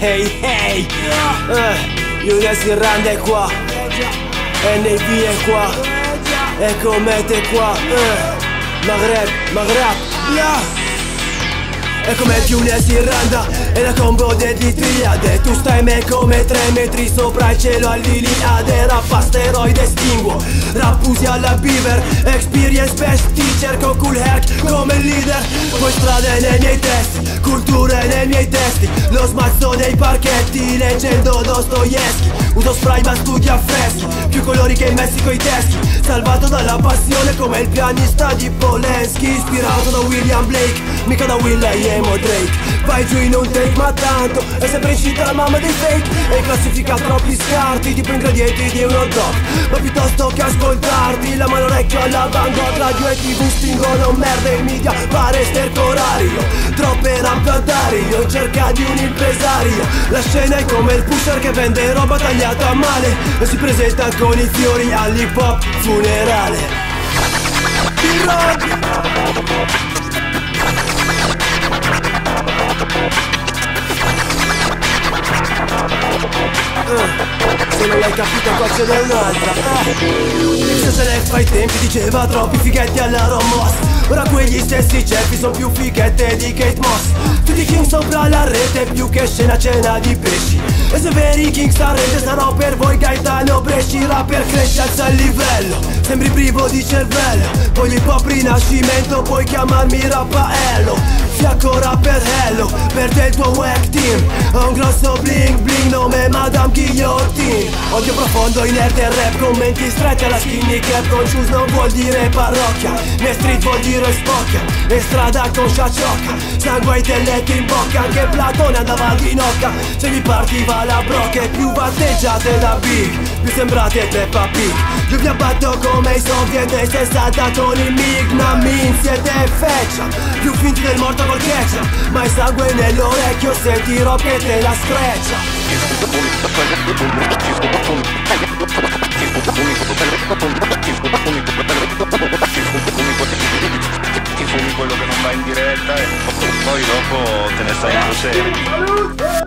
Ehi, ehi! Yunes Il Randa è qua, NAP è qua, e Comet è qua, Maghreb, yeah! E come Yunes Il Randa è la combo degli triade. Tu stai me come 3 metri sopra il cielo all'Iliade. Rap asteroide estinguo, rap usi alla beaver. Experience best teacher con cool hack come leader. Poi strade nei miei testi, culture nei miei testi. Lo smazzo nei parchetti leggendo Dostoievski. Uso spray ma studio affreschi, più colori che in Messico i teschi. Salvato dalla passione come il pianista di Polenski. Ispirato da William Blake, mica da Will.i.am Drake. Vai giù in un take ma tanto è sempre in città la mamma dei fake. E classifica troppi scarti tipo ingredienti di uno top. Ma piuttosto che ascoltarti la mano orecchio alla vanguardia. Radio e TV stingono merda in media pare stercorario. Troppe rap a Dario in cerca di un impresario. La scena è come il pusher che vende roba tagliata a male e si presenta con i fiori all'hip hop funerale. Se non l'hai capito qua ce n'è un'altra. Se se ne fa i tempi diceva troppi fighetti alla Romos. Ora quegli stessi ceppi sono più fighette di Kate Moss. Tutti i king sopra la rete più che cena di pesci. E se veri king sarete sarò per voi Gaetano Bresci. Rapper cresce alza il livello, sembri privo di cervello. Con l'hip hop rinascimento puoi chiamarmi Raffaello. Fiacco Raffaello, per te il tuo wack team. Ho un grosso bling bling, nome Madame Guillotine. Odio profondo in nerd e rap, commenti stretti alla skinny cap. Con shoes non vuol dire parrocchia, né street vuol dire spocchia. E strada con sciacciocca, sangue ai telletti in bocca. Anche Platone andava di nocca, se mi partiva la brocca. E più batteggiate da big, più sembrate Peppa Pig. Io vi abbatto come i soviet dei 60 con il mig. Ma min siete feccia, più finti del morto col ketchup. Ma il sangue nell'orecchio senti rock che te la screccia. Ti fumi quello che non va in diretta e poi dopo te ne stai in tu.